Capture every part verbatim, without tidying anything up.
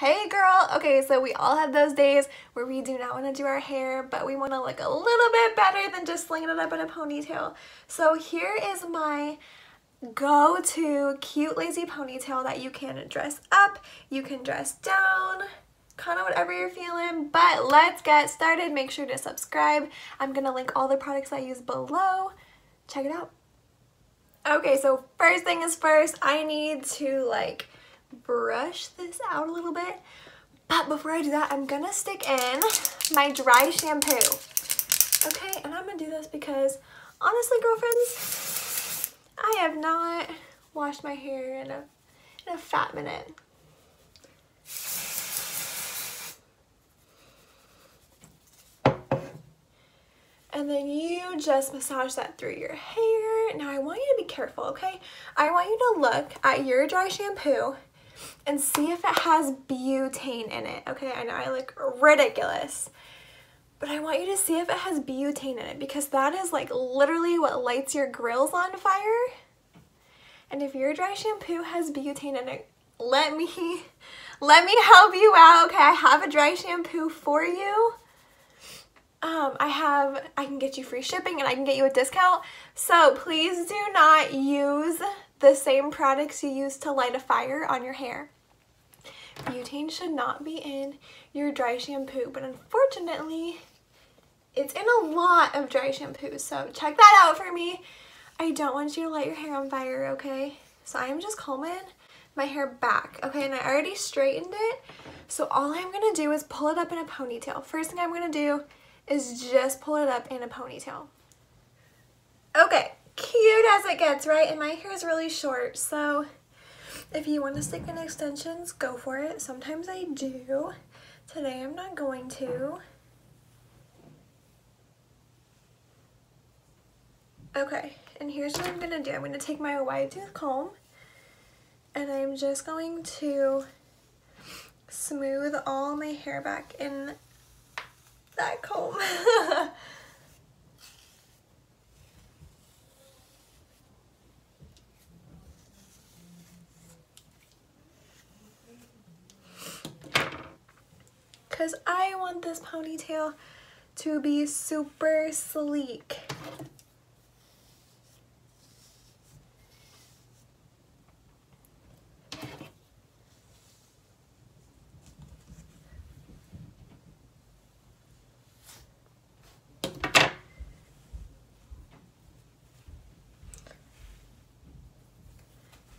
Hey girl! Okay, so we all have those days where we do not want to do our hair, but we want to look a little bit better than just slinging it up in a ponytail. So here is my go-to cute lazy ponytail that you can dress up, you can dress down, kind of whatever you're feeling, but let's get started. Make sure to subscribe. I'm gonna link all the products I use below. Check it out. Okay, so first thing is first, I need to like brush this out a little bit, but before I do that, I'm gonna stick in my dry shampoo. Okay, and I'm gonna do this because honestly, girlfriends, I have not washed my hair in a, in a fat minute. And then you just massage that through your hair. Now I want you to be careful, okay? I want you to look at your dry shampoo and see if it has butane in it, okay? I know I look ridiculous, but I want you to see if it has butane in it because that is like literally what lights your grills on fire. And if your dry shampoo has butane in it, let me, let me help you out, okay? I have a dry shampoo for you. Um, I have, I can get you free shipping and I can get you a discount. So please do not use the same products you use to light a fire on your hair. Butane should not be in your dry shampoo, but unfortunately it's in a lot of dry shampoos. So check that out for me. I don't want you to light your hair on fire, okay? So I'm just combing my hair back, okay? And I already straightened it. So all I'm gonna do is pull it up in a ponytail. First thing I'm gonna do is just pull it up in a ponytail. Okay, cute as it gets, right? And my hair is really short, so if you want to stick in extensions, go for it. Sometimes I do. Today I'm not going to. Okay, and here's what I'm gonna do. I'm gonna take my wide tooth comb and I'm just going to smooth all my hair back in that comb. Because I want this ponytail to be super sleek.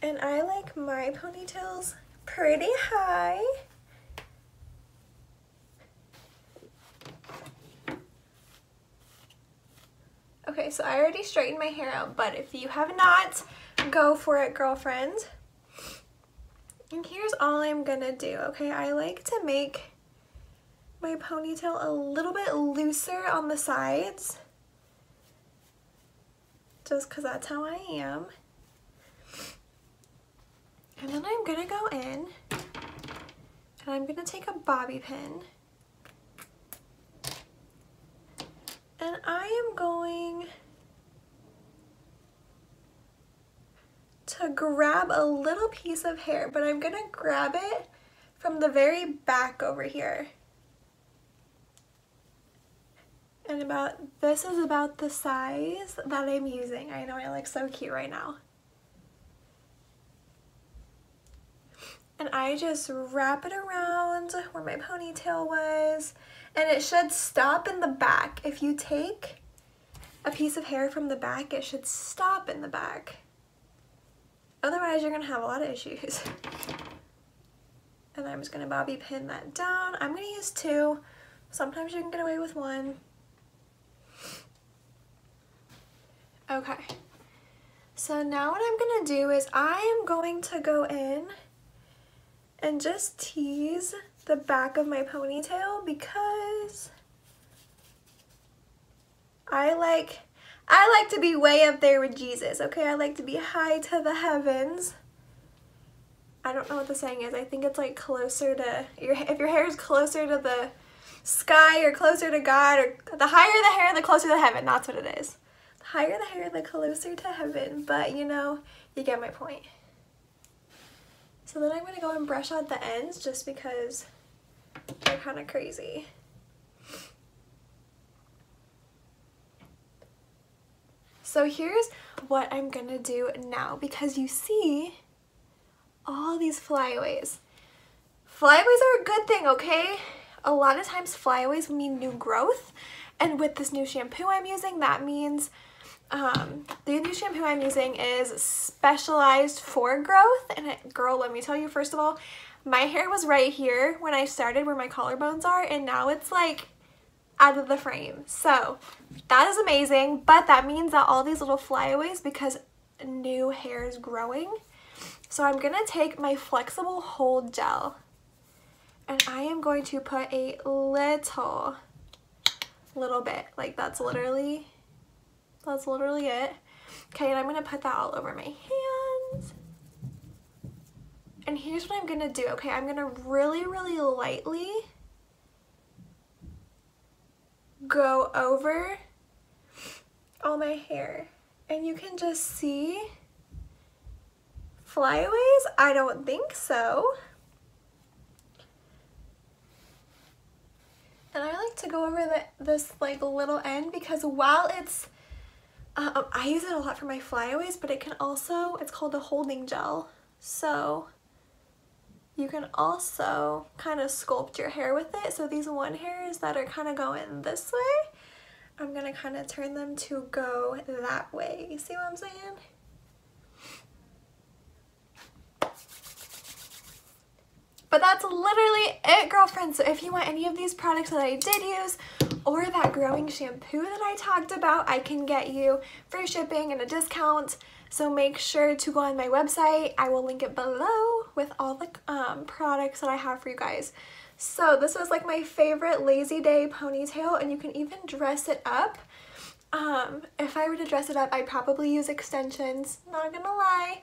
And I like my ponytails pretty high. Okay, so I already straightened my hair out, but if you have not, go for it, girlfriend. And here's all I'm gonna do, okay? I like to make my ponytail a little bit looser on the sides, just because that's how I am. And then I'm gonna go in and I'm gonna take a bobby pin and I am going to grab a little piece of hair, but I'm gonna grab it from the very back over here. And about, this is about the size that I'm using. I know I look so cute right now. And I just wrap it around where my ponytail was, and it should stop in the back. If you take a piece of hair from the back, it should stop in the back. Otherwise, you're gonna have a lot of issues. And I'm just gonna bobby pin that down. I'm gonna use two. Sometimes you can get away with one. Okay. So now what I'm gonna do is I am going to go in and just tease the back of my ponytail because I like I like to be way up there with Jesus, okay? I like to be high to the heavens. I don't know what the saying is. I think it's like closer to your, if your hair is closer to the sky or closer to God, or the higher the hair, the closer to heaven. That's what it is. The higher the hair, the closer to heaven. But you know, you get my point. So then I'm going to go and brush out the ends just because they're kind of crazy. So here's what I'm going to do now, because you see all these flyaways. Flyaways are a good thing, okay? A lot of times flyaways mean new growth, and with this new shampoo I'm using, that means um, the new shampoo I'm using is specialized for growth. And it, girl, let me tell you, first of all, my hair was right here when I started where my collarbones are, and now it's like out of the frame. So that is amazing, but that means that all these little flyaways, because new hair is growing. So I'm gonna take my flexible hold gel, and I am going to put a little, little bit, like that's literally, that's literally it. Okay, and I'm gonna put that all over my hands. And here's what I'm gonna do, okay? I'm gonna really, really lightly go over all my hair. And you can just see flyaways? I don't think so. And I like to go over the, this like little end, because while it's, um, I use it a lot for my flyaways, but it can also, it's called a holding gel. So you can also kind of sculpt your hair with it. So these one hairs that are kind of going this way, I'm gonna kind of turn them to go that way. You see what I'm saying? But that's literally it, girlfriends. So if you want any of these products that I did use, or that growing shampoo that I talked about, I can get you free shipping and a discount. So make sure to go on my website. I will link it below with all the um, products that I have for you guys. So this is like my favorite lazy day ponytail, and you can even dress it up. Um, if I were to dress it up, I'd probably use extensions, not gonna lie.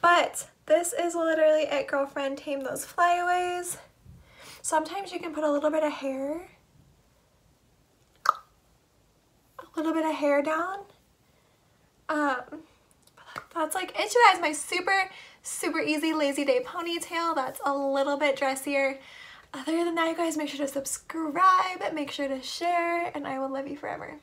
But this is literally it, girlfriend. Tame those flyaways. Sometimes you can put a little bit of hair, a little bit of hair down. Um, that's like it, you guys. My super, super easy lazy day ponytail that's a little bit dressier. Other than that, you guys, make sure to subscribe, make sure to share, and I will love you forever.